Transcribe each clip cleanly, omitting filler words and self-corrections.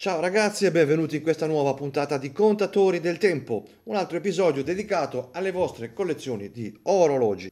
Ciao ragazzi e benvenuti in questa nuova puntata di Contatori del Tempo, un altro episodio dedicato alle vostre collezioni di orologi.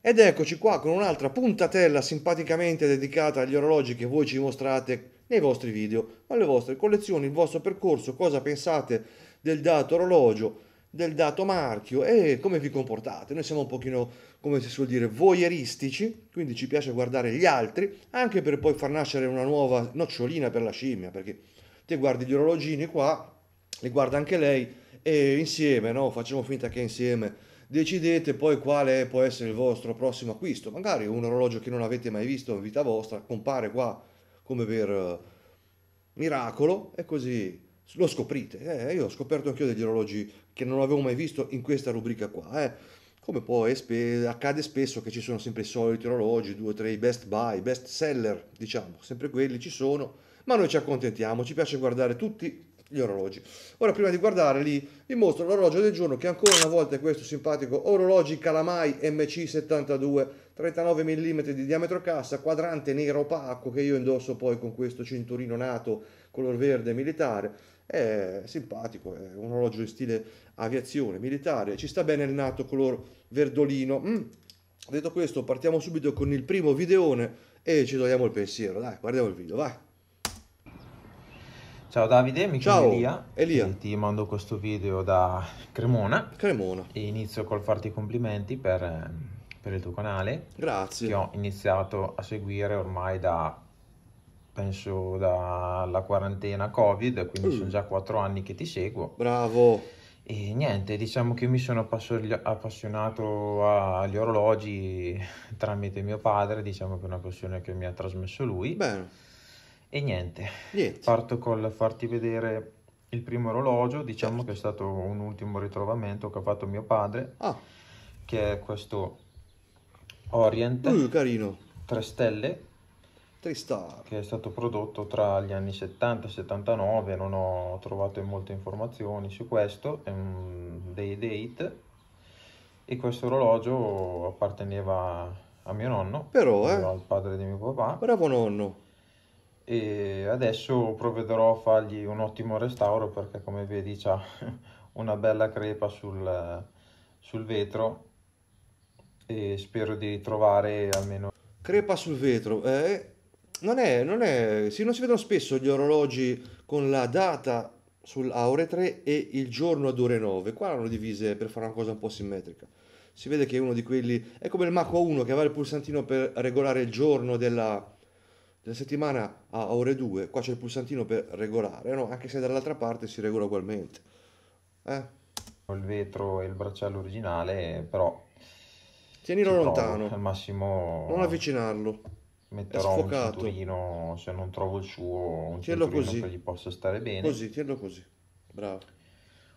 Ed eccoci qua con un'altra puntatella simpaticamente dedicata agli orologi che voi ci mostrate nei vostri video, alle vostre collezioni, il vostro percorso, cosa pensate del dato orologio, del dato marchio e come vi comportate. Noi siamo un pochino, come si suol dire, voyeuristici, quindi ci piace guardare gli altri anche per poi far nascere una nuova nocciolina per la scimmia, perché te guardi gli orologini qua, li guarda anche lei e insieme, no? Facciamo finta che insieme decidete poi quale può essere il vostro prossimo acquisto. Magari un orologio che non avete mai visto in vita vostra compare qua come per miracolo e così lo scoprite. Io ho scoperto anch'io degli orologi che non avevo mai visto in questa rubrica qua. Come poi accade spesso che ci sono sempre i soliti orologi, 2 o 3 i best buy, best seller, diciamo, sempre quelli ci sono, ma noi ci accontentiamo, ci piace guardare tutti gli orologi. Ora, prima di guardare lì, vi mostro l'orologio del giorno, che ancora una volta è questo simpatico orologi Calamai MC72, 39 mm di diametro cassa, quadrante nero opaco, che io indosso poi con questo cinturino nato color verde militare. È simpatico, è un orologio in stile aviazione militare, ci sta bene il nato color verdolino. Detto questo, partiamo subito con il primo videone e ci togliamo il pensiero. Dai, guardiamo il video, vai. Ciao Davide, mi chiamo Elia. E ti mando questo video da Cremona. E inizio col farti i complimenti per il tuo canale. Grazie. Che ho iniziato a seguire ormai penso dalla quarantena Covid, quindi sono già 4 anni che ti seguo. Bravo. E niente, diciamo che mi sono appassionato agli orologi tramite mio padre, diciamo che è una passione che mi ha trasmesso lui. Bene. E niente, parto col farti vedere il primo orologio, diciamo che è stato un ultimo ritrovamento che ha fatto mio padre, che è questo Orient, carino, 3 stelle, 3 star, che è stato prodotto tra gli anni 70 e 79, non ho trovato molte informazioni su questo, è un day date, e questo orologio apparteneva a mio nonno, al padre di mio papà. Bravo nonno. E adesso provvederò a fargli un ottimo restauro, perché come vedi c'ha una bella crepa sul vetro e spero di ritrovare almeno... Crepa sul vetro, non si vedono spesso gli orologi con la data a ore 3 e il giorno ad ore 9, qua l'hanno divise per fare una cosa un po' simmetrica. Si vede che è uno di quelli, è come il Mako 1 che aveva il pulsantino per regolare il giorno della settimana a ore 2, qua c'è il pulsantino per regolare, no? Anche se dall'altra parte si regola ugualmente. Il vetro e il bracciale originale, però tienilo lontano, al massimo non avvicinarlo, metterò un cinturino, se non trovo il suo, un tienilo cinturino così, che gli possa stare bene così, tienilo così, bravo.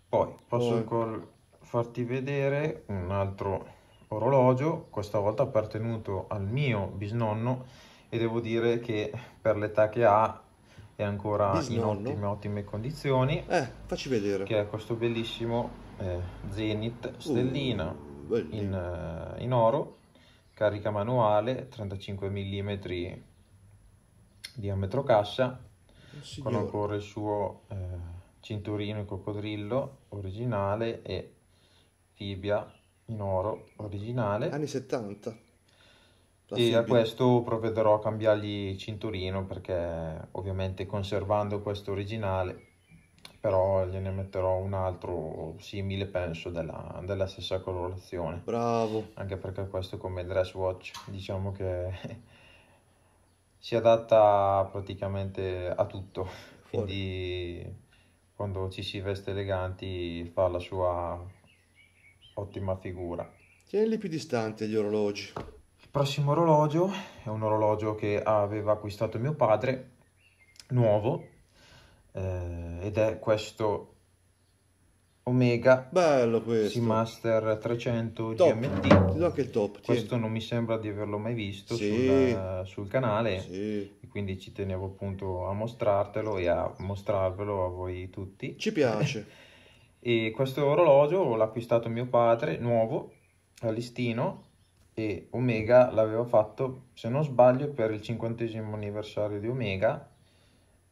Poi posso ancora farti vedere un altro orologio, questa volta appartenuto al mio bisnonno, e devo dire che per l'età che ha è ancora in ottime condizioni. Facci vedere. Che è questo bellissimo Zenith stellina in oro, carica manuale, 35 mm diametro cassa, con ancora il suo cinturino in coccodrillo originale e tibia in oro originale. Anni 70. E a questo provvederò a cambiargli il cinturino, perché ovviamente conservando questo originale, però gliene metterò un altro simile, penso, della stessa colorazione. Bravo! Anche perché questo come dress watch, diciamo che si adatta praticamente a tutto. Quindi quando ci si veste eleganti fa la sua ottima figura. Tienili più distanti gli orologi. Il prossimo orologio è un orologio che aveva acquistato mio padre, nuovo, ed è questo Omega. Bello questo. Seamaster 300 top. GMT. Ti do anche il top. Questo non mi sembra di averlo mai visto sul canale, e quindi ci tenevo appunto a mostrartelo e a mostrarvelo a voi tutti. Ci piace. E questo orologio l'ha acquistato mio padre, nuovo, a listino, e Omega l'aveva fatto, se non sbaglio, per il 50° anniversario di Omega,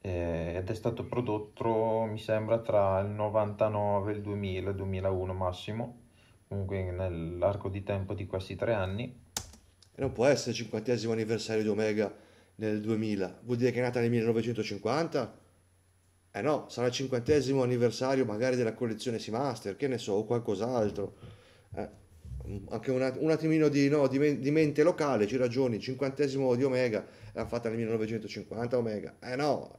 ed è stato prodotto, mi sembra, tra il 99 e il 2000, 2001 massimo, comunque nell'arco di tempo di questi 3 anni. E non può essere il 50° anniversario di Omega nel 2000, vuol dire che è nata nel 1950? Eh no, sarà il 50° anniversario magari della collezione Seamaster, che ne so, o qualcos'altro. Anche un attimino di mente locale, ci ragioni, il 50° di Omega l'hanno fatta nel 1950 Omega, eh no!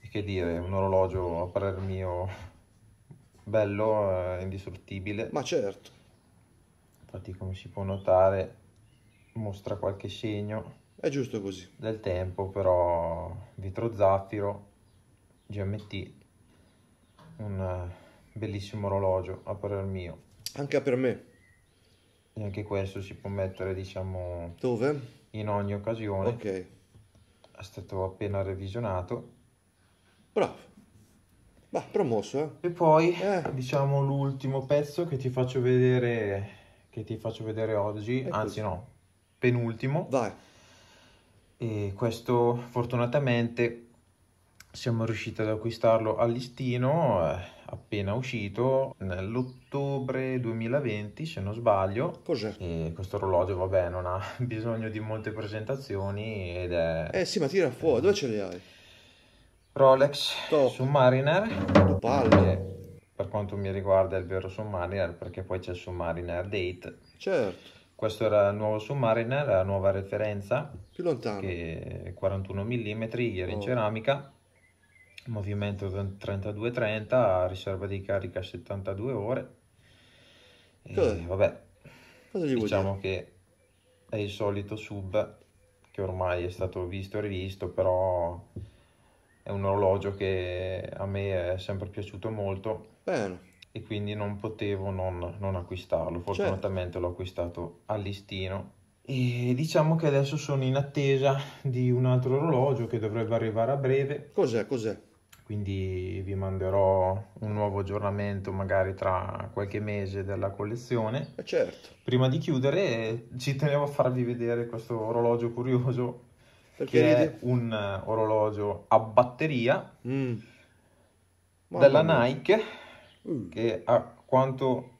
E che dire, un orologio a parer mio bello, indistruttibile. Ma certo! Infatti, come si può notare, mostra qualche segno. È giusto così. Del tempo, però, vetro zaffiro, GMT, un bellissimo orologio a parer mio. Anche per me. E anche questo si può mettere, diciamo, dove? In ogni occasione. Ok. È stato appena revisionato. Bravo. Bah, promosso, eh. E poi, diciamo, l'ultimo pezzo che ti faccio vedere, oggi, anzi no, penultimo. Vai. E questo fortunatamente siamo riusciti ad acquistarlo a listino, appena uscito nell'ottobre 2020, se non sbaglio. Cos'è? E questo orologio, vabbè, non ha bisogno di molte presentazioni ed è... sì, ma tira fuori, dove ce li hai? Rolex, top. Submariner. Tu palle. Per quanto mi riguarda è il vero Submariner, perché poi c'è il Submariner Date. Certo. Questo era il nuovo Submariner, la nuova referenza. Più lontano. Che è 41 mm, ieri in ceramica. Movimento 32-30, riserva di carica 72 ore. E vabbè, cosa gli diciamo che è il solito sub che ormai è stato visto e rivisto, però è un orologio che a me è sempre piaciuto molto. Bene. E quindi non potevo non acquistarlo. Fortunatamente, certo, l'ho acquistato a listino. E diciamo che adesso sono in attesa di un altro orologio che dovrebbe arrivare a breve. Cos'è? Quindi vi manderò un nuovo aggiornamento magari tra qualche mese della collezione. Certo. Prima di chiudere ci tenevo a farvi vedere questo orologio curioso, perché che è un orologio a batteria della Nike, che a quanto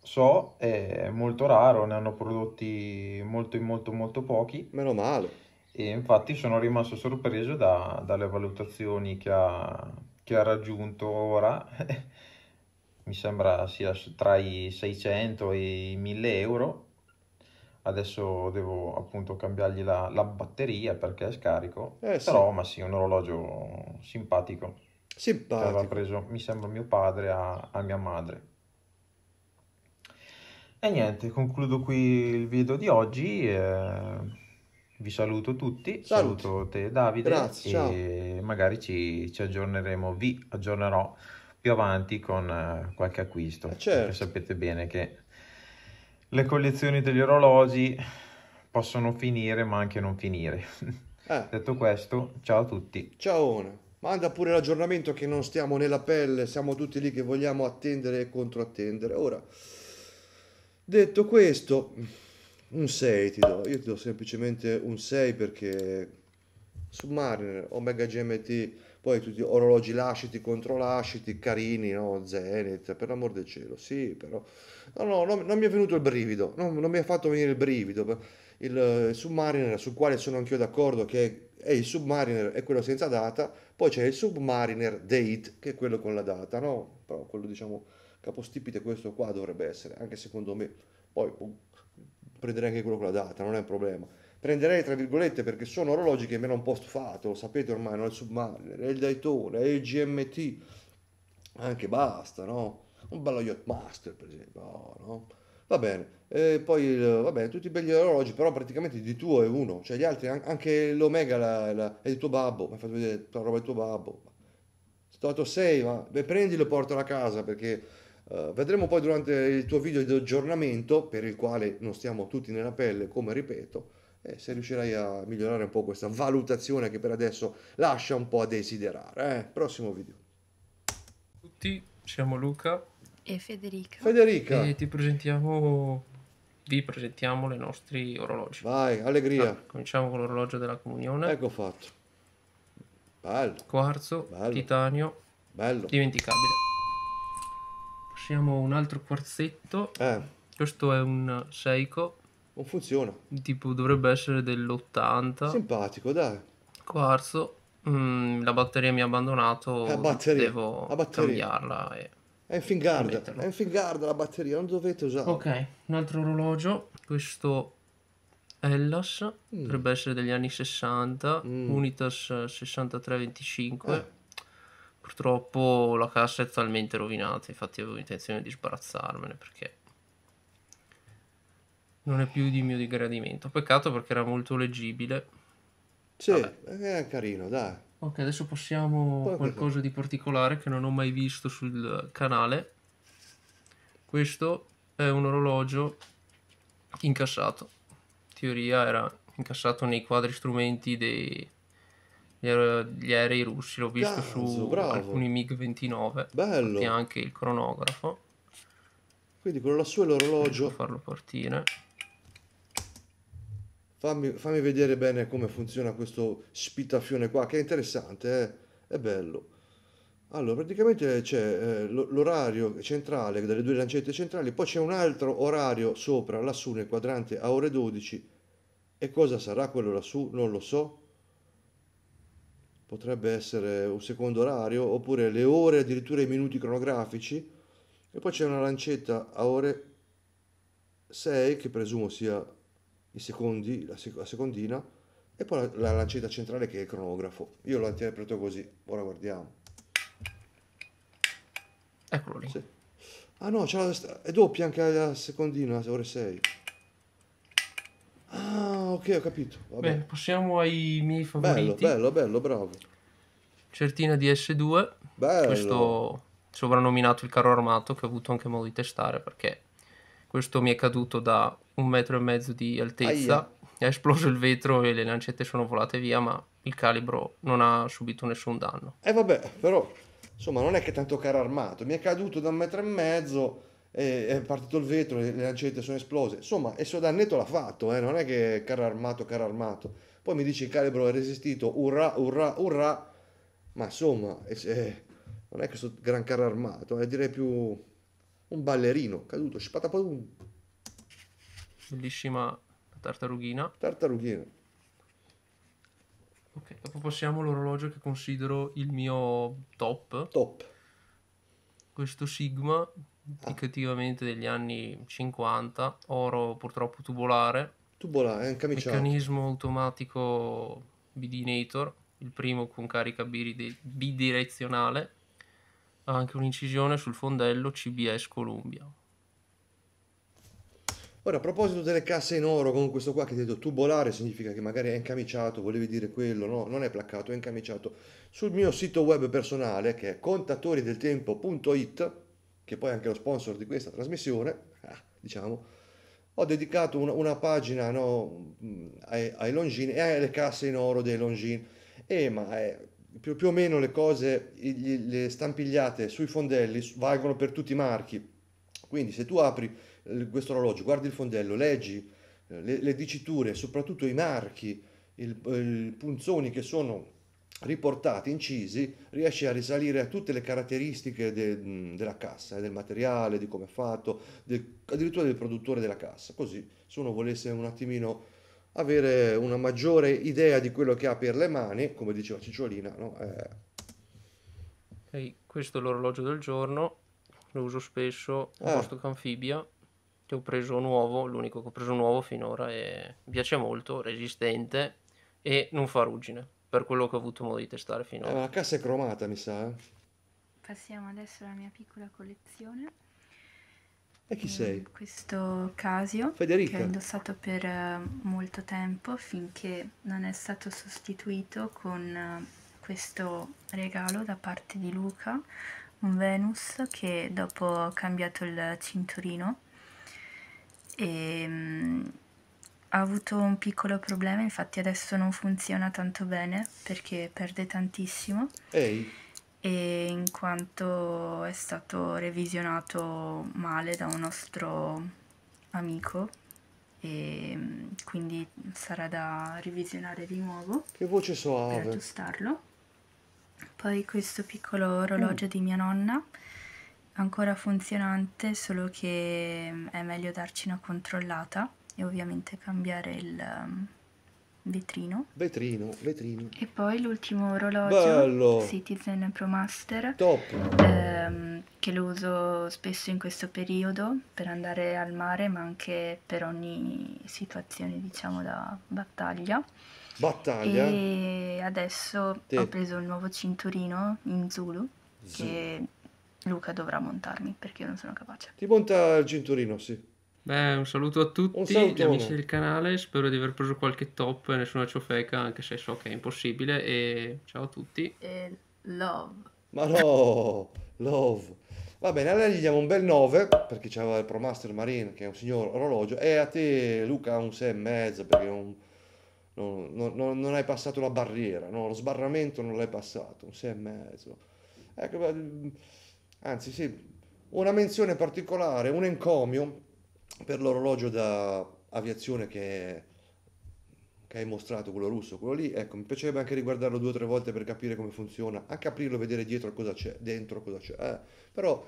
so è molto raro, ne hanno prodotti molto pochi. Meno male. E infatti sono rimasto sorpreso dalle valutazioni che ha raggiunto ora. Mi sembra sia tra i 600 e i 1000 euro. Adesso devo appunto cambiargli la batteria perché è scarico, sì. Però ma sì, un orologio simpatico. Aveva preso, mi sembra, mio padre a mia madre. E niente, concludo qui il video di oggi, vi saluto tutti. Saluto te, Davide. Grazie, e ciao. Magari vi aggiornerò più avanti con qualche acquisto, certo. Perché sapete bene che le collezioni degli orologi possono finire ma anche non finire. Detto questo, ciao a tutti. Ciao. Manda pure l'aggiornamento, che non stiamo nella pelle, siamo tutti lì che vogliamo attendere e controattendere. Ora, detto questo, un 6 ti do, io ti do semplicemente un 6, perché Submariner, Omega GMT, poi tutti orologi lasciti, controlasciti, carini, no? Zenith, per l'amor del cielo, sì, però... No, non mi è venuto il brivido, non mi ha fatto venire il brivido. Il Submariner, sul quale sono anch'io d'accordo, che è il Submariner, è quello senza data, poi c'è il Submariner Date, che è quello con la data, no? Però quello, diciamo, capostipite, questo qua dovrebbe essere, anche secondo me. Poi prenderei anche quello con la data, non è un problema. Prenderei, tra virgolette, perché sono orologi che mi hanno un po' stufato, lo sapete ormai, no? Il Submariner, il Daytona, il GMT, anche basta, no? Un bello Yachtmaster, per esempio, no? Va bene, e poi tutti belli orologi, però praticamente di tuo è uno, cioè gli altri, anche l'Omega è il tuo babbo, mi hai fatto vedere la roba del tuo babbo, stato 6, ma prendilo e portalo a casa, perché vedremo poi durante il tuo video di aggiornamento, per il quale non stiamo tutti nella pelle, come ripeto, se riuscirai a migliorare un po' questa valutazione che per adesso lascia un po' a desiderare. Prossimo video. tutti, siamo Luca e Federica e vi presentiamo i nostri orologi. Vai, allegria. Cominciamo con l'orologio della comunione. Ecco fatto. Bello. Quarzo, bello. Titanio, bello, dimenticabile. Passiamo a un altro quarzetto. Questo è un Seiko. Non funziona. Tipo dovrebbe essere dell'80. Simpatico, dai. Quarzo. La batteria mi ha abbandonato. Devo cambiarla. È in fingarda. È in fingarda la batteria, non dovete usarla. Ok, un altro orologio. Questo Hellas. Dovrebbe essere degli anni 60. Unitas 6325. Purtroppo la cassa è talmente rovinata. Infatti avevo intenzione di sbarazzarmene perché non è più di mio gradimento. Peccato perché era molto leggibile. Sì, è carino, dai. Ok, adesso passiamo a qualcosa di particolare che non ho mai visto sul canale. Questo è un orologio incassato. In teoria era incassato nei quadri strumenti degli aerei russi. L'ho visto su alcuni MiG-29. Bello. E anche il cronografo. Quindi quello lassù è l'orologio. Devo farlo partire. Fammi vedere bene come funziona questo spitafione qua, che è interessante, è bello. Allora, praticamente c'è l'orario centrale delle due lancette centrali, poi c'è un altro orario sopra, lassù nel quadrante a ore 12. E cosa sarà quello lassù? Non lo so. Potrebbe essere un secondo orario, oppure le ore, addirittura i minuti cronografici. E poi c'è una lancetta a ore 6, che presumo sia i secondi, la secondina, e poi la lancetta centrale che è il cronografo. Io lo interpreto così. Ora guardiamo. Eccolo lì. Sì. Ah no, è doppia anche la secondina, ore 6. Ah, ok, ho capito. Vabbè. Beh, passiamo ai miei favoriti. Bello, bravo. Certina DS2. Bello. Questo soprannominato il carro armato, che ho avuto anche modo di testare perché questo mi è caduto da 1,5 metri di altezza. Aia. È esploso il vetro e le lancette sono volate via, ma il calibro non ha subito nessun danno. Vabbè, però insomma non è che tanto carro armato, mi è caduto da 1,5 metri, è partito il vetro e le lancette sono esplose. Insomma, il suo dannetto l'ha fatto, non è che carro armato. Poi mi dice il calibro è resistito, urrà, ma insomma non è questo gran carro armato, direi più un ballerino caduto, spatapum. Bellissima tartarughina. Ok, dopo passiamo all'orologio che considero il mio top. Questo Sigma, indicativamente degli anni 50, oro purtroppo tubolare, è un camiciato. Meccanismo automatico bidinator, il primo con carica bidirezionale. Ha anche un'incisione sul fondello CBS Columbia. Ora, a proposito delle casse in oro, con questo qua che ti ho detto tubolare, significa che magari è incamiciato, volevi dire quello, no? Non è placcato, è incamiciato. Sul mio sito web personale, che è contatorideltempo.it, che poi è anche lo sponsor di questa trasmissione, diciamo, ho dedicato una pagina ai Longines e alle casse in oro dei Longines. Più o meno le cose, le stampigliate sui fondelli valgono per tutti i marchi, quindi se tu apri questo orologio, guardi il fondello, leggi le diciture, soprattutto i marchi, i punzoni che sono riportati, incisi, riesci a risalire a tutte le caratteristiche della cassa, del materiale, di come è fatto, addirittura del produttore della cassa, così se uno volesse un attimino avere una maggiore idea di quello che ha per le mani, come diceva Cicciolina, no? Okay, questo è l'orologio del giorno, lo uso spesso, Vostok Anfibia, che ho preso nuovo, l'unico che ho preso nuovo finora, e mi piace molto, resistente e non fa ruggine, per quello che ho avuto modo di testare finora. La cassa è cromata, mi sa. Passiamo adesso alla mia piccola collezione. E chi sei? Questo Casio, Federica, che ho indossato per molto tempo finché non è stato sostituito con questo regalo da parte di Luca, un Venus, che dopo ho cambiato il cinturino e ha avuto un piccolo problema, infatti adesso non funziona tanto bene perché perde tantissimo. e in quanto è stato revisionato male da un nostro amico e quindi sarà da revisionare di nuovo. Che voce soave! Per aggiustarlo. Poi questo piccolo orologio di mia nonna, ancora funzionante, solo che è meglio darci una controllata e ovviamente cambiare il vetrino. Vetrino. E poi l'ultimo orologio, bello, Citizen Promaster, top, che lo uso spesso in questo periodo per andare al mare, ma anche per ogni situazione, diciamo, da battaglia. E adesso ho preso il nuovo cinturino in Zulu, che Luca dovrà montarmi perché io non sono capace. Ti monta il cinturino, sì. Beh, un saluto a tutti gli amici del canale, spero di aver preso qualche top e nessuna ciofeca, anche se so che è impossibile, e ciao a tutti. E love. Ma no, love. Va bene, allora gli diamo un bel 9 perché c'era il Promaster Marine, che è un signor orologio, e a te Luca un 6,5 perché non hai passato la barriera, no? Lo sbarramento non l'hai passato, un 6,5. Ecco, anzi sì, una menzione particolare, un encomio per l'orologio da aviazione che hai mostrato, quello russo, quello lì, ecco, mi piacerebbe anche riguardarlo 2 o 3 volte per capire come funziona, anche aprirlo e vedere dietro cosa c'è, dentro cosa c'è, però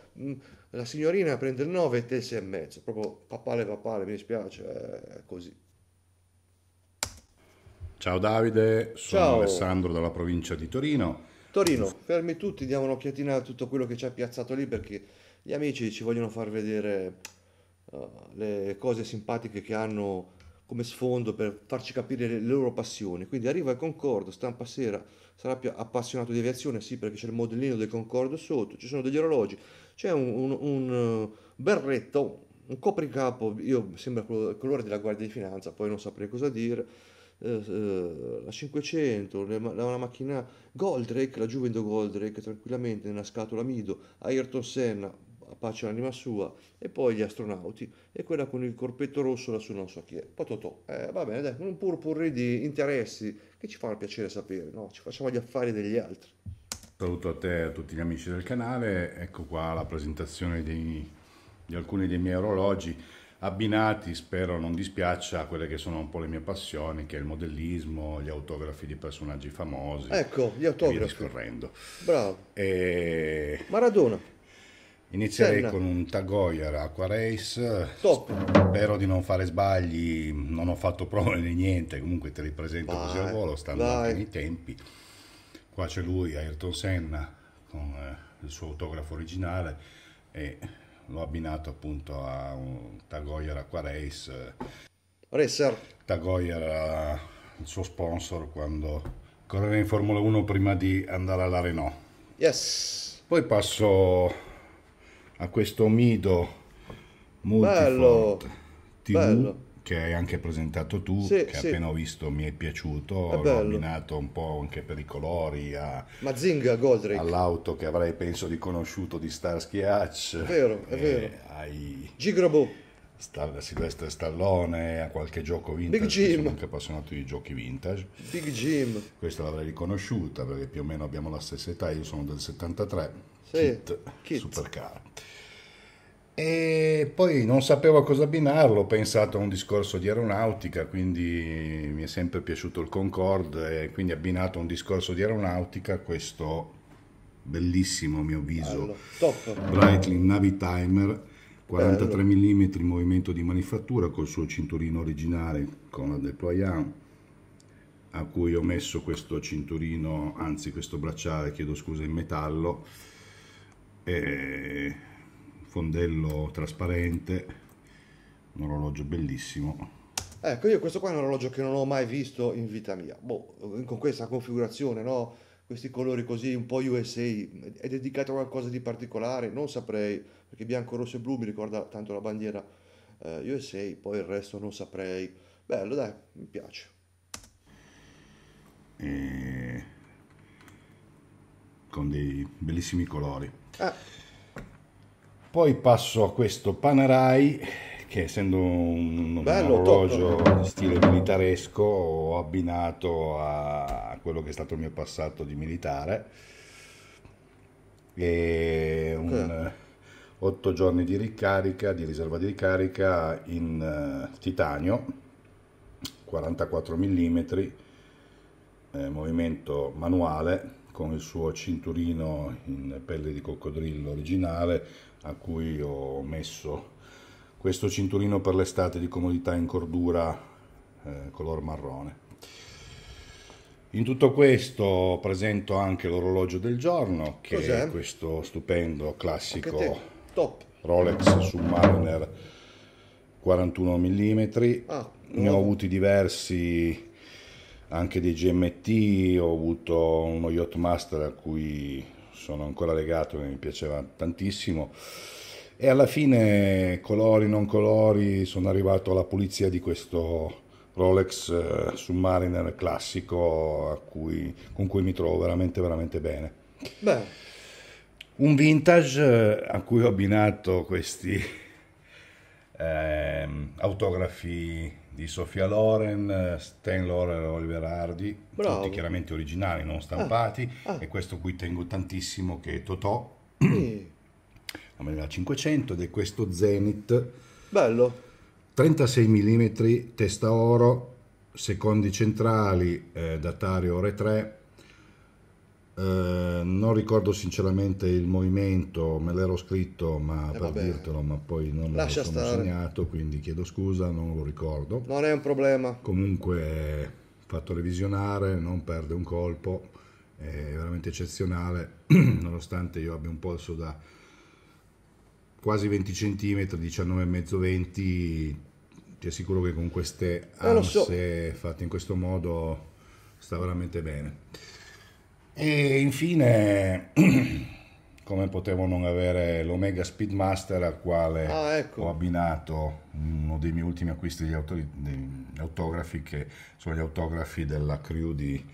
la signorina prende il 9 e te il 6,5, proprio papale, mi dispiace, è così. Ciao Davide, sono Alessandro dalla provincia di Torino. Fermi tutti, diamo un'occhiatina a tutto quello che c'è piazzato lì, perché gli amici ci vogliono far vedere le cose simpatiche che hanno come sfondo per farci capire le loro passioni. Quindi arriva il Concordo, stampa sera, sarà più appassionato di aviazione, sì, perché c'è il modellino del Concordo sotto, ci sono degli orologi, c'è un berretto, un copricapo, io sembra il colore della Guardia di Finanza, poi non saprei cosa dire, la 500, una macchina Goldrake, la Juventus Goldrake, tranquillamente nella scatola Mido, Ayrton Senna, pace all'anima sua, e poi gli astronauti, e quella con il corpetto rosso lassù non so chi è, patotò, va bene, dai, un purpurri di interessi che ci fa piacere sapere, no? Ci facciamo gli affari degli altri. Saluto a te e a tutti gli amici del canale, ecco qua la presentazione di alcuni dei miei orologi abbinati, spero non dispiaccia, a quelle che sono un po' le mie passioni, che è il modellismo, gli autografi di personaggi famosi, ecco, gli autografi, e via discorrendo. Bravo. E... Maradona. Inizierei con un Tag Heuer Aquaracer, spero di non fare sbagli, non ho fatto prove né niente, comunque te li presento così al volo, stando anche nei tempi. Qua c'è lui, Ayrton Senna, con il suo autografo originale, e l'ho abbinato appunto a un Tag Heuer Aquaracer. Tag Heuer era il suo sponsor quando correva in Formula 1 prima di andare alla Renault. Poi passo a questo Mido Multifort TV, che hai anche presentato tu, che appena ho visto mi è piaciuto, l'ho abbinato un po' anche per i colori all'auto che avrei penso riconosciuto di Starsky Hutch, è vero, Gigrabo, Silvestre Stallone, a qualche gioco vintage, sono anche appassionato di giochi vintage, Big Jim, questa l'avrei riconosciuta perché più o meno abbiamo la stessa età, io sono del 73, Kit. Supercar. E poi non sapevo a cosa abbinarlo, ho pensato a un discorso di aeronautica, quindi mi è sempre piaciuto il Concorde, e quindi abbinato a un discorso di aeronautica questo bellissimo, a mio avviso, Breitling Navitimer 43 mm movimento di manifattura col suo cinturino originale con la déployant, a cui ho messo questo cinturino, anzi questo bracciale, chiedo scusa, in metallo, e fondello trasparente, un orologio bellissimo. Ecco, io questo qua è un orologio che non ho mai visto in vita mia, con questa configurazione, no? Questi colori così un po' USA, è dedicato a qualcosa di particolare? Non saprei, perché bianco, rosso e blu mi ricorda tanto la bandiera USA, poi il resto non saprei. Bello, dai, mi piace. E con dei bellissimi colori. Poi passo a questo Panerai, che essendo un orologio di stile militaresco ho abbinato a quello che è stato il mio passato di militare, e un 8 giorni di ricarica, di riserva di ricarica in titanio, 44 mm, movimento manuale, con il suo cinturino in pelle di coccodrillo originale, a cui ho messo questo cinturino per l'estate di comodità in cordura color marrone. In tutto questo presento anche l'orologio del giorno, che è questo stupendo classico Rolex Submariner 41 mm, ne ho avuti diversi, anche dei GMT, ho avuto uno Yachtmaster a cui sono ancora legato, che mi piaceva tantissimo, e alla fine, colori non colori, sono arrivato alla pulizia di questo Rolex Submariner classico con cui mi trovo veramente bene. Beh, un vintage a cui ho abbinato questi autografi di Sofia Loren, Stan Laurel e Oliver Hardy, tutti chiaramente originali, non stampati, e questo qui tengo tantissimo, che è Totò, la 1500, ed è questo Zenith, bello, 36 mm, testa oro, secondi centrali, datario ore 3, non ricordo sinceramente il movimento, me l'ero scritto per dirtelo, ma poi non l'ho segnato, quindi chiedo scusa, non lo ricordo. Non è un problema. Comunque fatto revisionare, non perde un colpo, è veramente eccezionale, nonostante io abbia un polso da quasi 20 cm, 19,5-20, ti assicuro che con queste anse fatte in questo modo sta veramente bene. E infine, come potevo non avere, l'Omega Speedmaster, al quale ho abbinato uno dei miei ultimi acquisti degli autografi, che sono gli autografi della crew di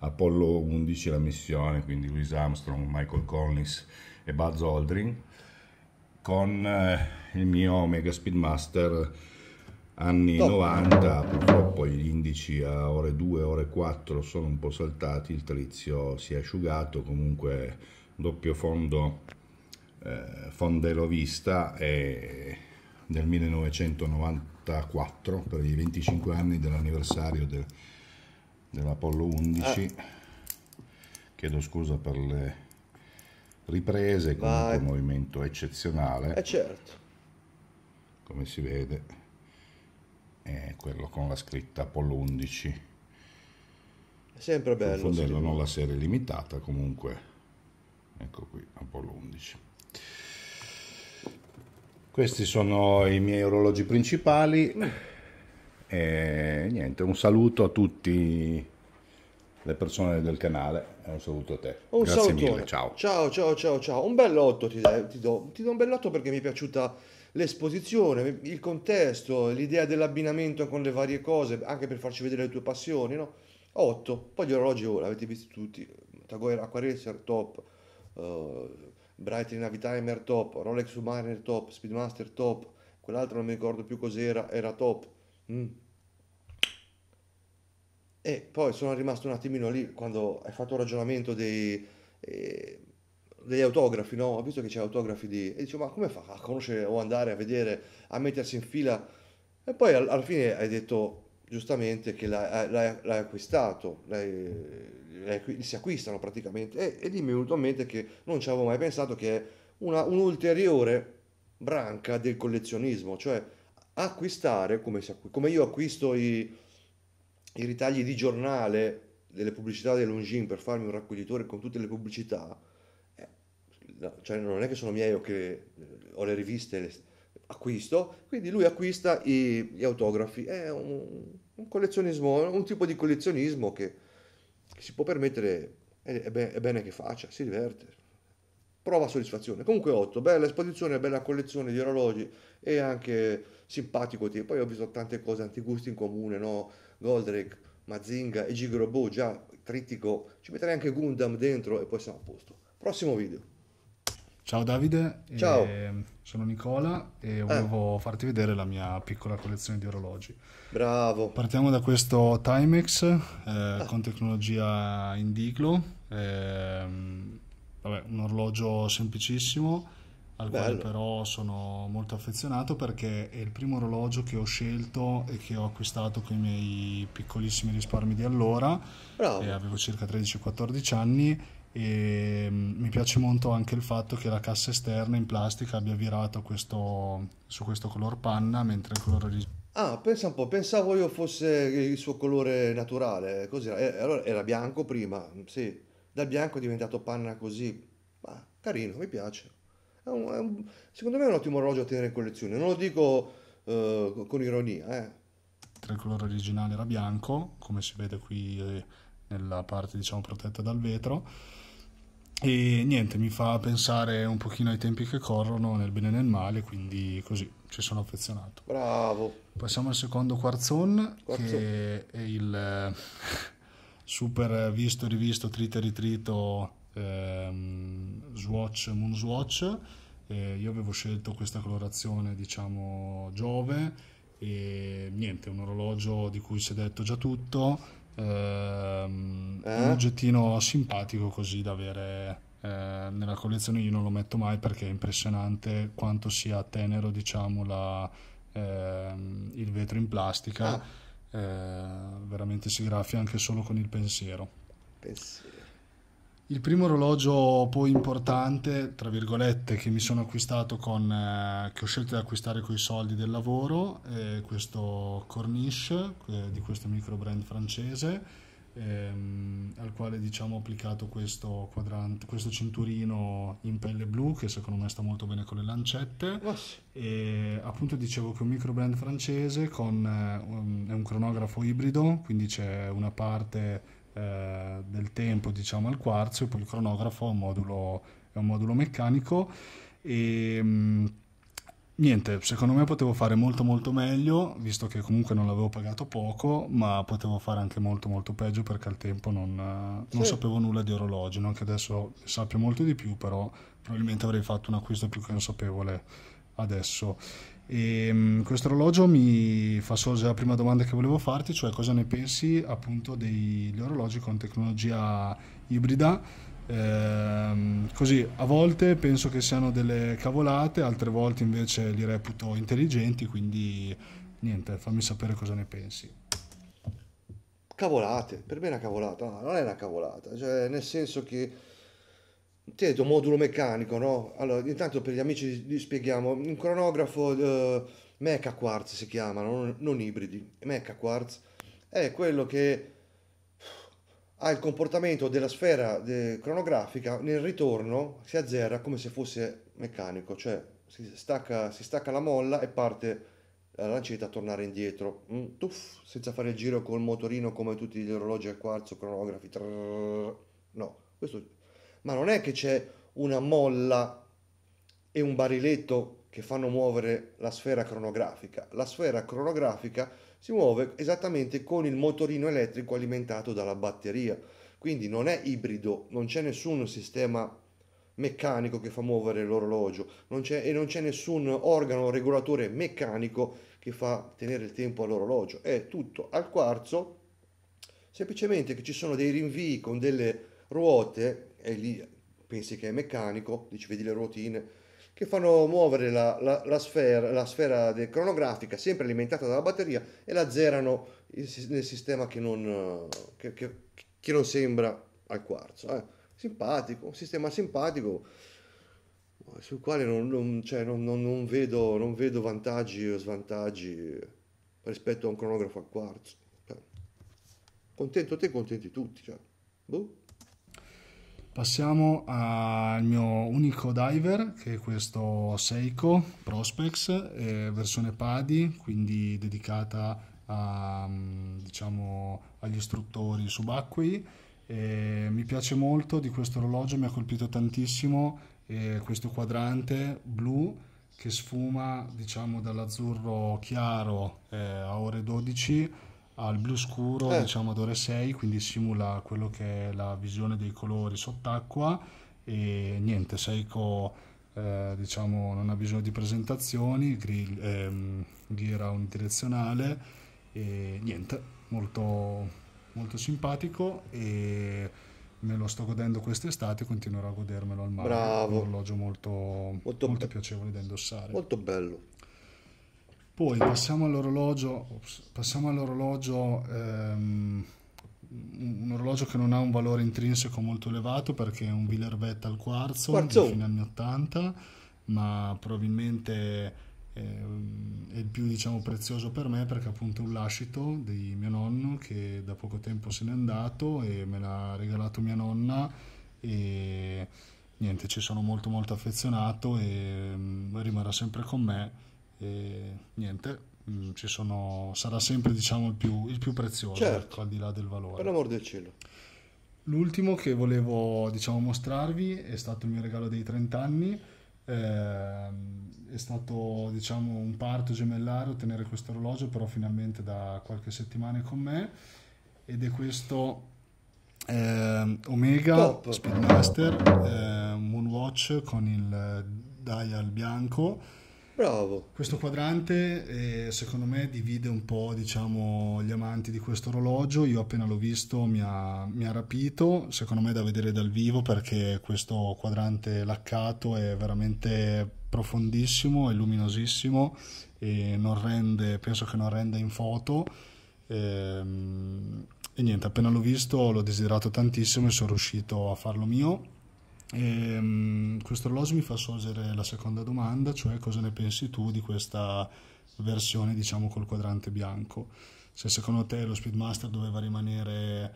Apollo 11, la missione, quindi Louis Armstrong, Michael Collins e Buzz Aldrin, con il mio Omega Speedmaster anni 90, purtroppo gli indici a ore 2, ore 4 sono un po' saltati, il trizio si è asciugato, comunque doppio fondo fondelovista, e del 1994 per i 25 anni dell'anniversario dell'Apollo 11. Chiedo scusa per le riprese, comunque un movimento eccezionale, come si vede, quello con la scritta Apollo 11 è sempre bello, il fondello, non la serie limitata, comunque ecco qui Apollo 11. Questi sono i miei orologi principali e niente, un saluto a tutti le persone del canale e un saluto a te, grazie mille, ciao ciao ciao ciao ciao. Un bell'otto ti do un bell'otto, perché mi è piaciuta l'esposizione, il contesto, l'idea dell'abbinamento con le varie cose, anche per farci vedere le tue passioni, no? 8, poi gli orologi, l'avete visto tutti, Tag Heuer Aquaracer top, Breitling Navitimer top, Rolex Submariner top, Speedmaster top, quell'altro non mi ricordo più cos'era, era top. E poi sono rimasto un attimino lì, quando hai fatto il ragionamento degli autografi, no? Ho visto che c'è autografi e dicevo, ma come fa a conoscere o andare a vedere, a mettersi in fila? E poi alla fine hai detto giustamente che l'hai acquistato, si acquistano praticamente, e lì mi è venuto in mente che non ci avevo mai pensato, che è un'ulteriore branca del collezionismo, cioè acquistare, come io acquisto i ritagli di giornale delle pubblicità dei Longines per farmi un raccoglitore con tutte le pubblicità. Cioè non è che sono miei, o che ho le riviste, acquisto, quindi lui acquista gli autografi, è un collezionismo, un tipo di collezionismo che si può permettere, è bene che faccia, si diverte, prova soddisfazione. Comunque 8, bella esposizione, bella collezione di orologi, e anche simpatico tipo. Poi ho visto tante cose, tanti gusti in comune, no? Goldrake, Mazinga e Gigrobo, già trittico, ci metterei anche Gundam dentro e poi siamo a posto. Prossimo video. Ciao Davide, ciao. Sono Nicola e volevo farti vedere la mia piccola collezione di orologi. Bravo! Partiamo da questo Timex con tecnologia indiglo, Vabbè, un orologio semplicissimo al bello, quale però sono molto affezionato, perché è il primo orologio che ho scelto e che ho acquistato con i miei piccolissimi risparmi di allora. Bravo. Avevo circa 13-14 anni e mi piace molto anche il fatto che la cassa esterna in plastica abbia virato questo, su questo color panna, mentre il colore originale... Ah, pensa un po', pensavo io fosse il suo colore naturale, così allora era bianco prima, sì, dal bianco è diventato panna così, ma carino, mi piace. Secondo me è un ottimo orologio a tenere in collezione, non lo dico con ironia. Il colore originale era bianco, come si vede qui nella parte, diciamo, protetta dal vetro, e niente, mi fa pensare un pochino ai tempi che corrono, nel bene e nel male, quindi così ci sono affezionato. Bravo. Passiamo al secondo quarzone, che è il super visto e rivisto, trito e ritrito Swatch, Moonwatch. Io avevo scelto questa colorazione, diciamo, Giove, e niente, un orologio di cui si è detto già tutto, un oggettino simpatico così da avere nella collezione. Io non lo metto mai perché è impressionante quanto sia tenero, diciamo, il vetro in plastica. Veramente si graffia anche solo con il pensiero. Il primo orologio poi importante, tra virgolette, che mi sono acquistato che ho scelto di acquistare con i soldi del lavoro, è questo Corniche, di questo micro brand francese, al quale, diciamo, ho applicato questo cinturino in pelle blu, che secondo me sta molto bene con le lancette. E appunto dicevo che è un micro brand francese, è un cronografo ibrido, quindi c'è una parte del tempo, diciamo, al quarzo, e poi il cronografo è un modulo meccanico. E niente, secondo me potevo fare molto molto meglio, visto che comunque non l'avevo pagato poco, ma potevo fare anche molto molto peggio, perché al tempo non sapevo nulla di orologi, non che adesso sappia molto di più, però probabilmente avrei fatto un acquisto più consapevole adesso. E questo orologio mi fa sorgere la prima domanda che volevo farti, cioè cosa ne pensi appunto degli orologi con tecnologia ibrida. Così a volte penso che siano delle cavolate, altre volte invece li reputo intelligenti, quindi niente, fammi sapere cosa ne pensi. Cavolate, per me è una cavolata. No, non è una cavolata, cioè, nel senso che ti ho detto modulo meccanico, no? Allora, intanto per gli amici vi spieghiamo, un cronografo Mecha Quartz si chiama, non ibridi. Mecha Quartz è quello che ha il comportamento della sfera cronografica, nel ritorno si azzera come se fosse meccanico, cioè si stacca la molla e parte la lancetta a tornare indietro, tuff, senza fare il giro col motorino come tutti gli orologi a quarzo, cronografi, trrr, no, questo... Ma non è che c'è una molla e un bariletto che fanno muovere la sfera cronografica. La sfera cronografica si muove esattamente con il motorino elettrico alimentato dalla batteria. Quindi non è ibrido, non c'è nessun sistema meccanico che fa muovere l'orologio, non c'è nessun organo regolatore meccanico che fa tenere il tempo all'orologio. È tutto al quarzo, semplicemente che ci sono dei rinvii con delle ruote, e lì pensi che è meccanico, dici, vedi le ruotine che fanno muovere la sfera cronografica, sempre alimentata dalla batteria, e la azzerano nel sistema che non sembra al quarzo. Simpatico, un sistema simpatico sul quale non vedo vantaggi o svantaggi rispetto a un cronografo al quarzo. Contento te, contenti tutti, cioè. Boh. Passiamo al mio unico diver, che è questo Seiko Prospex, versione Padi, quindi dedicata a, diciamo, agli istruttori subacquei. Mi piace molto di questo orologio, mi ha colpito tantissimo questo quadrante blu che sfuma, diciamo, dall'azzurro chiaro a ore 12 al blu scuro, diciamo, ad ore 6, quindi simula quello che è la visione dei colori sott'acqua. E niente, Seiko, diciamo, non ha bisogno di presentazioni, ghira unidirezionale, e niente, molto molto simpatico. E me lo sto godendo quest'estate e continuerò a godermelo al mare. Bravo. Un orologio molto piacevole da indossare. Molto bello. Poi passiamo all'orologio, un orologio che non ha un valore intrinseco molto elevato perché è un Villeret al quarzo, di fine anni 80, ma probabilmente è il più, diciamo, prezioso per me perché appunto è un lascito di mio nonno che da poco tempo se n'è andato e me l'ha regalato mia nonna e niente, ci sono molto affezionato e rimarrà sempre con me e niente, sarà sempre, diciamo, il più prezioso, certo, ecco, al di là del valore, per l'amor del cielo. L'ultimo che volevo, diciamo, mostrarvi è stato il mio regalo dei 30 anni. È stato, diciamo, un parto gemellare ottenere questo orologio, però finalmente da qualche settimana è con me ed è questo Omega Top Speedmaster Moonwatch con il dial bianco. Bravo. Questo quadrante secondo me divide un po', diciamo, gli amanti di questo orologio. Io appena l'ho visto mi ha rapito, secondo me è da vedere dal vivo perché questo quadrante laccato è veramente profondissimo e luminosissimo e non rende, penso che non renda in foto. E niente, appena l'ho visto l'ho desiderato tantissimo e sono riuscito a farlo mio. Questo orologio mi fa sorgere la seconda domanda, cioè cosa ne pensi tu di questa versione, diciamo, col quadrante bianco? Se secondo te lo Speedmaster doveva rimanere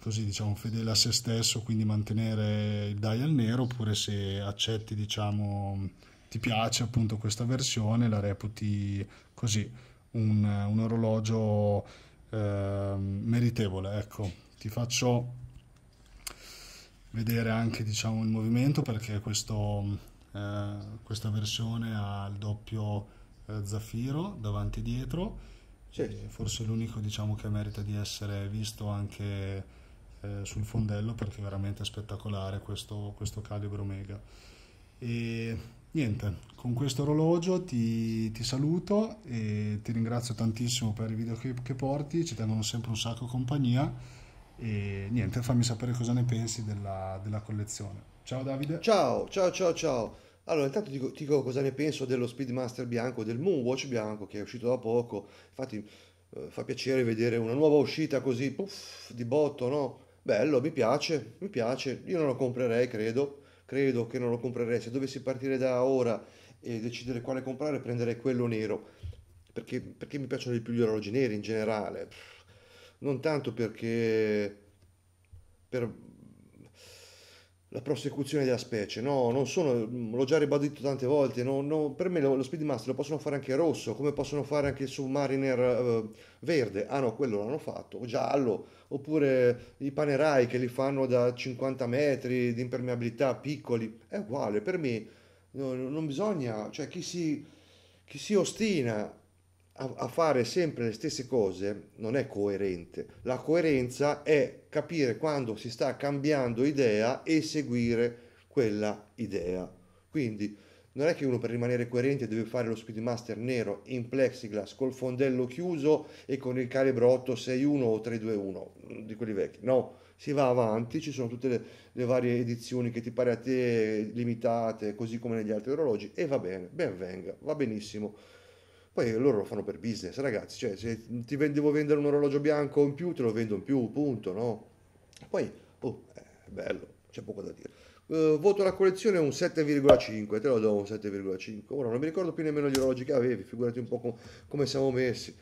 così, diciamo, fedele a se stesso, quindi mantenere il dial nero, oppure se accetti, diciamo, ti piace appunto questa versione, la reputi così un orologio meritevole. Ecco, ti faccio vedere anche, diciamo, il movimento perché questa versione ha il doppio zaffiro davanti e dietro, certo, forse è l'unico, diciamo, che merita di essere visto anche sul fondello perché è veramente spettacolare questo calibro Omega. E niente, con questo orologio ti saluto e ti ringrazio tantissimo per i video che porti, ci tengono sempre un sacco compagnia. E niente, fammi sapere cosa ne pensi della collezione. Ciao Davide. Ciao. Allora, intanto dico cosa ne penso dello Speedmaster bianco, del Moonwatch bianco che è uscito da poco. Infatti fa piacere vedere una nuova uscita così, puff, di botto, no? Bello, mi piace. Io non lo comprerei, credo che non lo comprerei. Se dovessi partire da ora e decidere quale comprare, prenderei quello nero perché mi piacciono di più gli orologi neri in generale. Non tanto perché per la prosecuzione della specie, no, non sono, l'ho già ribadito tante volte, no, per me lo Speedmaster lo possono fare anche rosso, come possono fare anche il Submariner verde, ah no, quello l'hanno fatto, o giallo, oppure i Panerai che li fanno da 50 metri di impermeabilità, piccoli, è uguale, per me non bisogna, cioè chi si ostina a fare sempre le stesse cose non è coerente. La coerenza è capire quando si sta cambiando idea e seguire quella idea. Quindi non è che uno per rimanere coerente deve fare lo Speedmaster nero in plexiglass col fondello chiuso e con il calibro 861 o 321 di quelli vecchi, no, si va avanti, ci sono tutte le varie edizioni che ti pare a te, limitate, così come negli altri orologi, e va bene, ben venga, va benissimo. Poi loro lo fanno per business, ragazzi, cioè se ti devo vendere un orologio bianco in più, te lo vendo in più, punto, no? Poi, oh, è bello, c'è poco da dire. Voto alla collezione un 7,5, te lo do un 7,5. Ora non mi ricordo più nemmeno gli orologi che avevi, figurati un po' come siamo messi.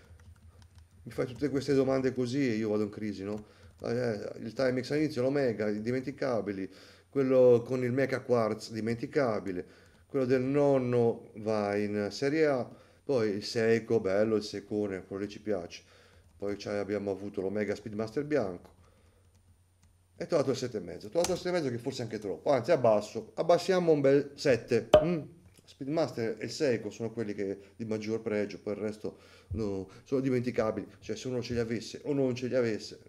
Mi fai tutte queste domande così e io vado in crisi, no? Il Timex all'inizio, l'Omega, dimenticabili, quello con il Mecha Quartz, dimenticabile, quello del nonno va in Serie A. Poi il Seiko, bello, il Seicone, quello lì ci piace. Poi abbiamo avuto l'Omega Speedmaster bianco. E trovato il 7,5. Trovato il 7,5 che forse è anche troppo. Anzi, abbassiamo un bel 7. Speedmaster e il Seiko sono quelli che di maggior pregio, poi il resto no, sono dimenticabili. Cioè se uno ce li avesse o non ce li avesse,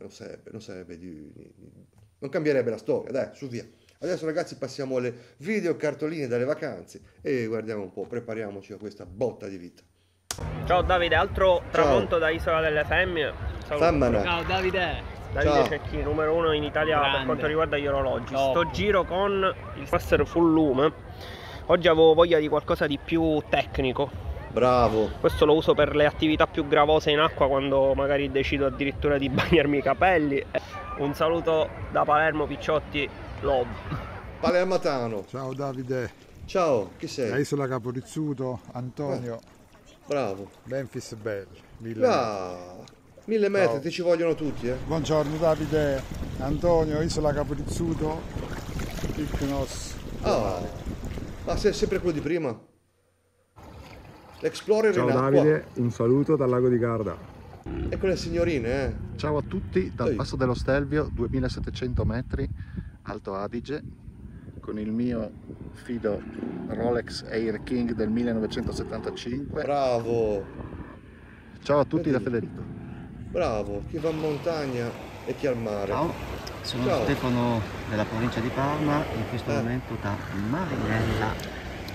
non cambierebbe la storia. Dai, su via. Adesso ragazzi passiamo alle video cartoline dalle vacanze e guardiamo un po', prepariamoci a questa botta di vita. Ciao Davide, altro tramonto da Isola delle Femmine. Ciao Davide. Davide Cecchini, numero uno in Italia per quanto riguarda gli orologi. Sto giro con il Master Full Lume. Oggi avevo voglia di qualcosa di più tecnico. Bravo. Questo lo uso per le attività più gravose in acqua, quando magari decido addirittura di bagnarmi i capelli. Un saluto da Palermo, Picciotti, Lob. Palermatano. Ciao Davide. Ciao, chi sei? Da Isola Caporizzuto, Antonio. Bravo. Memphis Bell, mille metri, ti ci vogliono tutti, eh? Buongiorno Davide, Antonio, Isola Caporizzuto, Picnos. Ma sei sempre quello di prima? L'Explorer. Ciao Davide, un saluto dal lago di Garda. E quelle signorine, eh? Ciao a tutti dal Passo dello Stelvio, 2700 metri, Alto Adige, con il mio fido Rolex Air King del 1975. Bravo. Ciao a tutti da Federico. Bravo, chi va in montagna e chi al mare. Ciao, sono Stefano della provincia di Parma, in questo momento da Marinella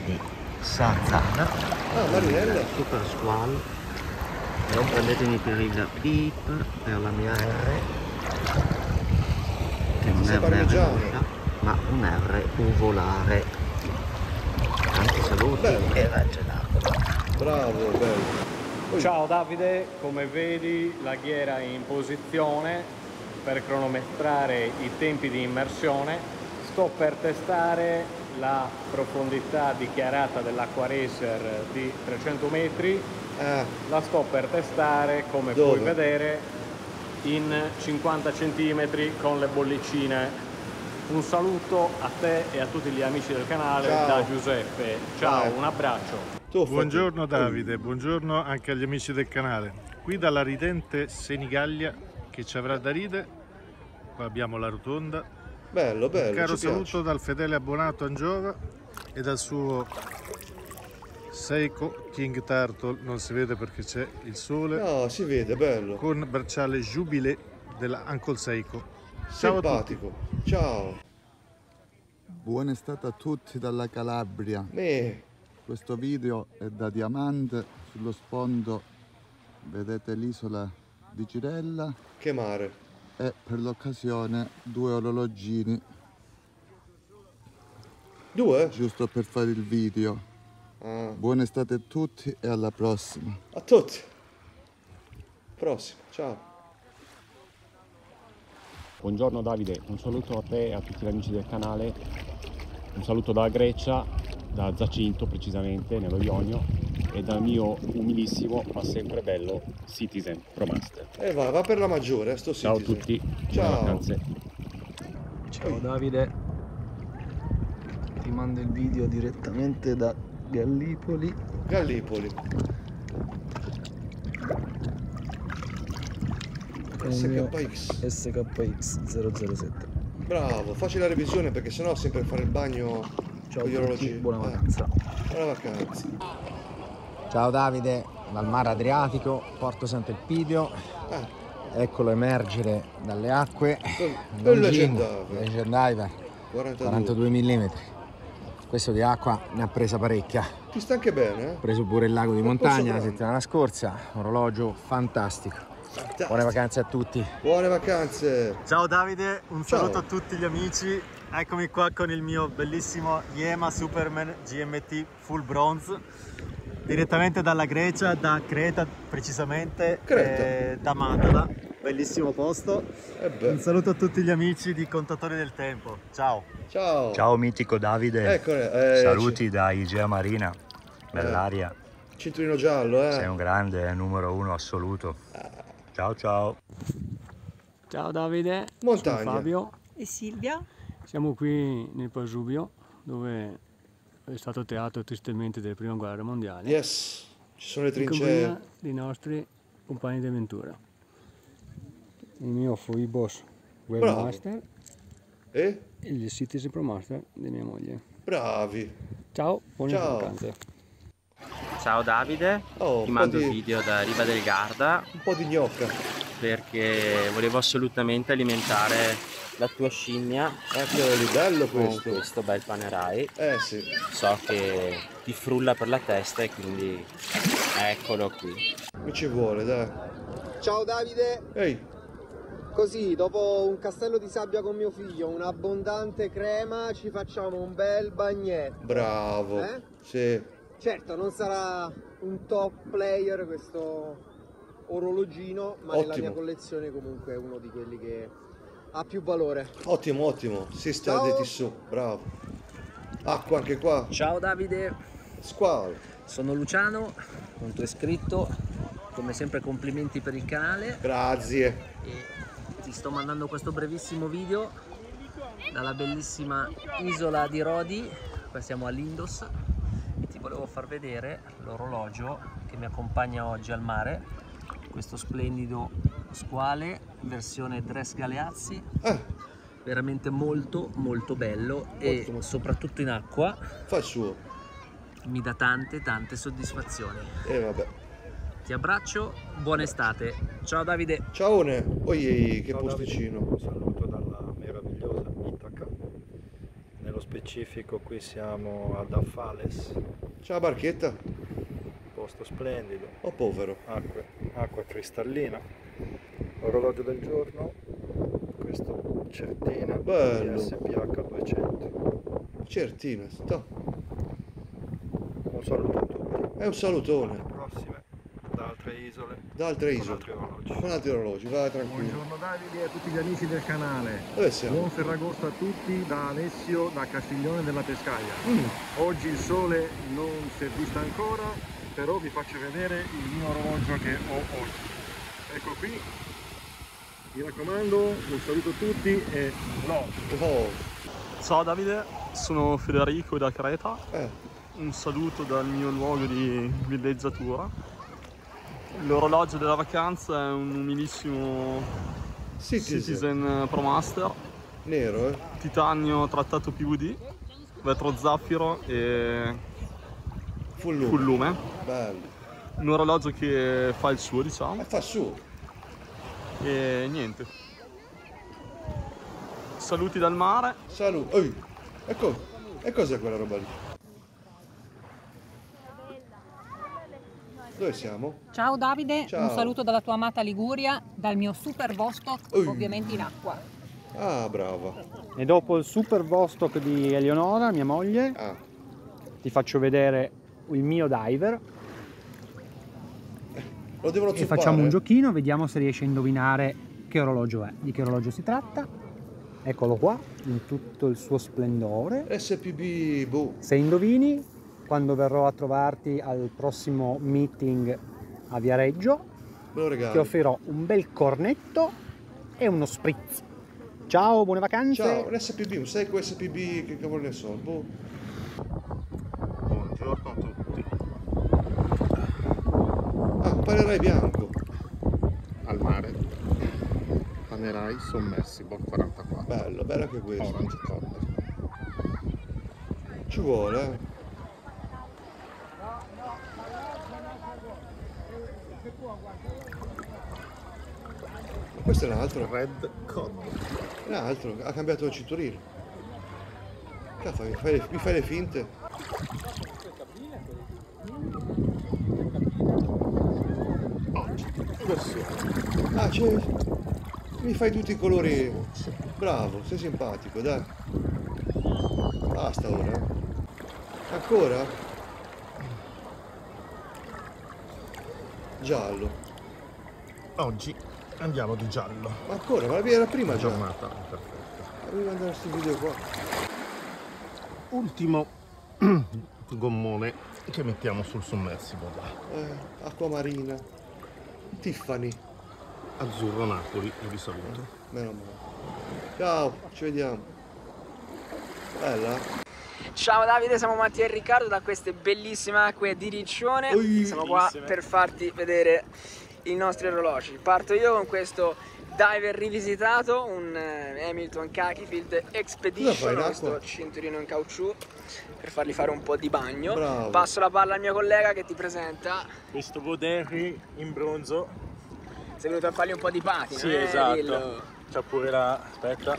di Sarzana. Ah, Marinella? Super Squale. Non prendetemi per il beep, per la mia R, che non è un R unica, ma un R uvolare. Tanti saluti e raggi d'acqua. Bravo, bello. Ciao Davide, come vedi la ghiera è in posizione per cronometrare i tempi di immersione. Sto per testare la profondità dichiarata dell'Aquaracer di 300 metri. La sto per testare, come puoi vedere, in 50 centimetri con le bollicine. Un saluto a te e a tutti gli amici del canale da Giuseppe. Ciao, un abbraccio. Buongiorno Davide, buongiorno anche agli amici del canale. Qui dalla ridente Senigallia che ci avrà da ride, qua abbiamo la rotonda. Bello, bello. Un caro saluto dal fedele abbonato Angiova e dal suo Seiko King Turtle, non si vede perché c'è il sole. No, si vede, bello. Con bracciale Jubilee della Uncle Seiko. Ciao Simpatico. Ciao. Buona estate a tutti dalla Calabria. Questo video è da Diamante, sullo sfondo vedete l'isola di Girella. Che mare! E per l'occasione due orologini. Due? Giusto per fare il video. Buona estate a tutti e alla prossima. A tutti! Prossimo, ciao! Buongiorno Davide, un saluto a te e a tutti gli amici del canale. Un saluto dalla Grecia, da Giacinto precisamente, nello Ionio, e dal mio umilissimo ma sempre bello Citizen Promaster. E va per la maggiore, sto Citizen. Ciao a tutti, ciao. Vacanze. Ciao Davide, ti mando il video direttamente da Gallipoli. SKX. SKX 007. Bravo, facci la revisione perché sennò sempre fare il bagno. Ciao a tutti, buona vacanza. Buona vacanza. Ciao Davide, dal mare Adriatico, Porto Sant'Elpidio. Eccolo emergere dalle acque. Un leggendario. 42 mm. Questo di acqua ne ha presa parecchia. Ti sta anche bene, eh? Ho preso pure il lago di montagna la settimana scorsa. Orologio fantastico. Buone vacanze a tutti. Buone vacanze. Ciao Davide, un saluto a tutti gli amici. Eccomi qua con il mio bellissimo Yema Superman GMT Full Bronze, direttamente dalla Grecia, da Creta precisamente, da Matala, bellissimo posto. Un saluto a tutti gli amici di Contatori del Tempo, ciao. Ciao, ciao mitico Davide, saluti da Igea Marina, bell'aria. Cinturino giallo, eh. Sei un grande, numero uno assoluto. Ciao ciao. Ciao Davide, sono Fabio e Silvia. Siamo qui nel Pasubio, dove è stato teatro tristemente della prima guerra mondiale. Yes, ci sono le trincee. Con dei nostri compagni di avventura. Il mio Foibos Webmaster e il Citizen Promaster di mia moglie. Bravi! Ciao, buone vacanze. Ciao Davide, ti mando il video da Riva del Garda. Un po' di gnocca. Perché volevo assolutamente alimentare la tua scimmia, bello questo. Con questo bel Panerai, so che ti frulla per la testa e quindi eccolo qui. Che ci vuole, dai. Ciao Davide. Ehi. Così, dopo un castello di sabbia con mio figlio, un'abbondante crema, ci facciamo un bel bagnetto. Bravo, sì. Certo, non sarà un top player questo orologino, ma ottimo. Nella mia collezione comunque è uno di quelli che ha più valore. Ottimo, ottimo, si sta di tissù, bravo. Acqua anche qua. Ciao Davide. Squale. Sono Luciano, un tuo iscritto. Come sempre complimenti per il canale. Grazie. E ti sto mandando questo brevissimo video dalla bellissima isola di Rodi. Qua siamo a Lindos. E ti volevo far vedere l'orologio che mi accompagna oggi al mare. Questo splendido Squale, versione dress Galeazzi. Veramente molto molto bello. Ottimo. E soprattutto in acqua fa il suo, mi dà tante soddisfazioni. Vabbè, ti abbraccio, buona estate. Ciao Davide. Ciao Ne. Oiei, che posticino. Un saluto dalla meravigliosa Itaca, nello specifico qui siamo ad Affales. Ciao Barchetta, posto splendido. Oh povero. Acqua cristallina. Orologio del giorno, questo Certina DSPH 200. Certina, sta. Un saluto a tutti. È un salutone. Alle prossime, da altre isole. Da altre isole. Con altri orologi, vai tranquillo. Buongiorno Davide e a tutti gli amici del canale. Dove siamo? Buon Ferragosto a tutti da Alessio, da Castiglione della Pescaia. Oggi il sole non si è visto ancora, però vi faccio vedere il mio orologio che ho oggi. Ecco qui. Mi raccomando, un saluto a tutti e Ciao Davide, sono Federico da Creta. Un saluto dal mio luogo di villeggiatura. L'orologio della vacanza è un umilissimo Citizen Promaster nero, titanio trattato PVD, vetro zaffiro e full lume. Bello. Un orologio che fa il suo, diciamo. Fa il suo. E niente, saluti dal mare. Saluti. Ecco, e cos'è quella roba lì? Dove siamo? Ciao Davide. Ciao. Un saluto dalla tua amata Liguria, dal mio super Vostok, ovviamente in acqua. Ah, brava. E dopo il super Vostok di Eleonora, mia moglie, ti faccio vedere il mio diver. Lo devono zuppare. E facciamo un giochino, vediamo se riesci a indovinare che orologio è, di che orologio si tratta. Eccolo qua, in tutto il suo splendore. SPB Boo. Se indovini, quando verrò a trovarti al prossimo meeting a Viareggio, ti offrirò un bel cornetto e uno spritz. Ciao, buone vacanze. Ciao, un SPB, un Seiko SPB, che cavolo ne so, boh. Buongiorno a tutti. Panerai bianco al mare, Panerai sommersible 44. Bello, bello anche questo. Orange top. Ci vuole, Questo è un altro. Red Cod. Un altro, ha cambiato il cinturino. Cazzo, mi fai le finte. Cioè, mi fai tutti i colori. Bravo, sei simpatico, dai. Basta ora. Ancora? Giallo. Oggi andiamo di giallo. Ma ancora? Ma era prima giornata. Perfetto. Devo mandare questo video qua. Ultimo gommone che mettiamo sul sommersivo. Acqua marina. Tiffany. Azzurro Napoli, vi saluto. Meno male. Ciao, ci vediamo. Bella. Ciao Davide, siamo Mattia e Riccardo da queste bellissime acque di Riccione. Siamo qua per farti vedere i nostri orologi. Parto io con questo diver rivisitato, un Hamilton Khaki Field Expedition, questo cinturino in caucciù per fargli fare un po' di bagno. Bravo. Passo la palla al mio collega che ti presenta questo Vodh in bronzo. Sei venuto a fargli un po' di patina. Sì, esatto. C'ha pure la... aspetta,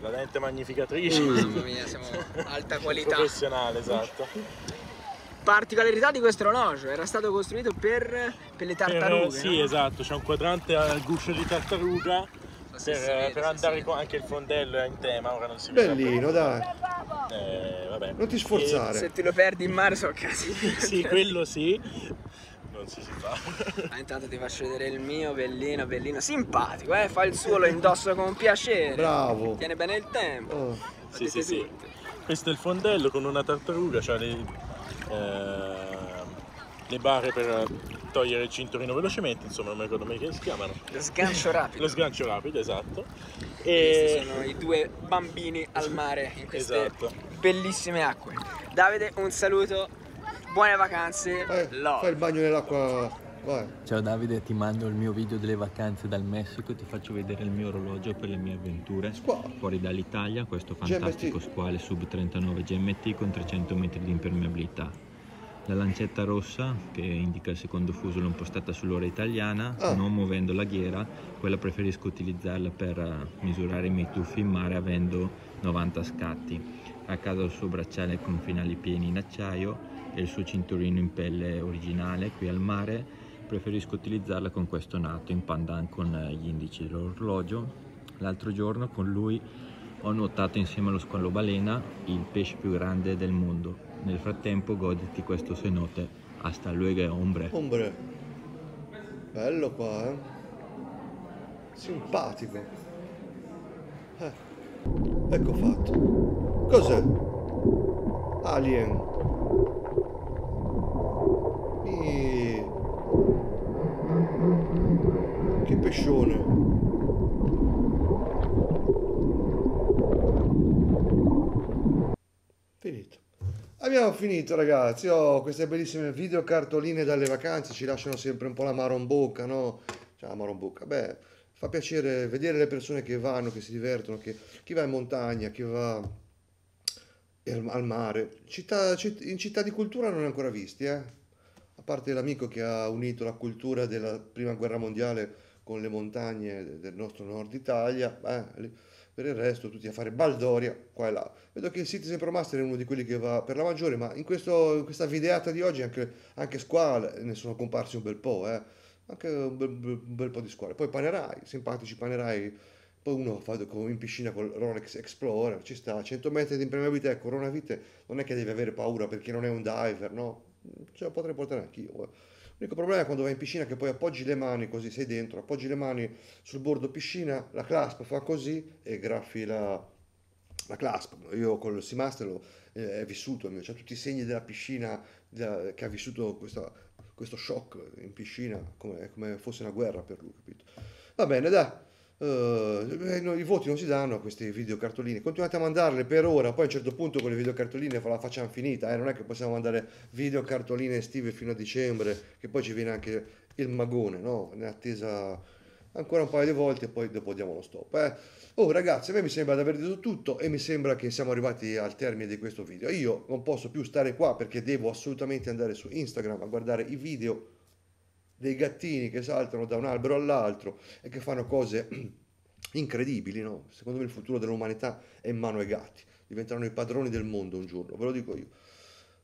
la lente magnificatrice. Mamma mia, siamo alta qualità. Professionale, esatto. Particolarità di questo orologio, era stato costruito per le tartarughe. Sì, esatto, c'è un quadrante al guscio di tartaruga per andare con anche il fondello è in tema, ora non si vede. Bellino, dai. Vabbè. Non ti sforzare. Se te lo perdi in mare sono casi. Sì, quello sì. Non si fa. Ah, intanto ti faccio vedere il mio bellino, bellino, simpatico, fa il suo, lo indosso con piacere. Bravo. Tiene bene il tempo. Oh. Sì, sì, sì. Questo è il fondello con una tartaruga, cioè le barre per togliere il cinturino velocemente, insomma non mi ricordo mai che si chiamano. Lo sgancio rapido. Lo sgancio rapido, esatto. E questi sono i due bambini al mare in queste bellissime acque. Davide, un saluto, buone vacanze. Fai il bagno nell'acqua. Vai. Ciao Davide, ti mando il mio video delle vacanze dal Messico, ti faccio vedere il mio orologio per le mie avventure fuori dall'Italia, questo fantastico Squale Sub 39 GMT con 300 metri di impermeabilità. La lancetta rossa, che indica il secondo fuso, l'ho impostata sull'ora italiana, non muovendo la ghiera, quella preferisco utilizzarla per misurare i miei tuffi in mare avendo 90 scatti. A casa ho il suo bracciale con finali pieni in acciaio e il suo cinturino in pelle originale qui al mare. Preferisco utilizzarla con questo nato in pandan con gli indici dell'orologio. L'altro giorno con lui ho nuotato insieme allo squalo balena, il pesce più grande del mondo. Nel frattempo goditi questo cenote. Hasta luego, ombre. Ombre. Bello qua, eh? Simpatico. Ecco fatto. Cos'è? Alien. Che pescione. Finito. Abbiamo finito, ragazzi. Queste bellissime video cartoline dalle vacanze ci lasciano sempre un po' l'amaro in bocca, no? Cioè l'amaro in bocca, beh, fa piacere vedere le persone che vanno, che si divertono, che chi va in montagna, chi va al mare. In città di cultura non ne ho ancora visti, A parte l'amico che ha unito la cultura della prima guerra mondiale con le montagne del nostro nord Italia, per il resto tutti a fare baldoria qua e là. Vedo che il Citizen Promaster è uno di quelli che va per la maggiore, ma in questa videata di oggi anche Squale, ne sono comparsi un bel po', anche un bel po' di Squale. Poi Panerai, simpatici Panerai, poi uno fa in piscina col Rolex Explorer, ci sta, 100 metri di impermeabilità e coronavite, non è che devi avere paura perché non è un diver, no? Ce la potrei portare anch'io. L'unico problema è quando vai in piscina che poi appoggi le mani così, sei dentro, appoggi le mani sul bordo piscina, la clasp fa così e graffi la clasp. Io con il Seamaster è vissuto il mio, cioè tutti i segni della piscina che ha vissuto questo shock in piscina come fosse una guerra per lui, capito? Va bene, dai. I voti non si danno a queste videocartoline, continuate a mandarle per ora, poi a un certo punto con le videocartoline la facciamo finita, non è che possiamo mandare videocartoline estive fino a dicembre, che poi ci viene anche il magone, no? In attesa ancora un paio di volte e poi dopo diamo lo stop. Oh ragazzi, a me mi sembra di aver detto tutto e mi sembra che siamo arrivati al termine di questo video. Io non posso più stare qua perché devo assolutamente andare su Instagram a guardare i video dei gattini che saltano da un albero all'altro e che fanno cose incredibili, no? Secondo me il futuro dell'umanità è in mano ai gatti, diventeranno i padroni del mondo un giorno, ve lo dico io.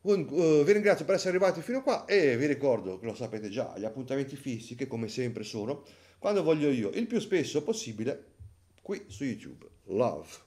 Vi ringrazio per essere arrivati fino qua e vi ricordo, lo sapete già, gli appuntamenti fissi che come sempre sono, quando voglio io, il più spesso possibile, qui su YouTube. Love!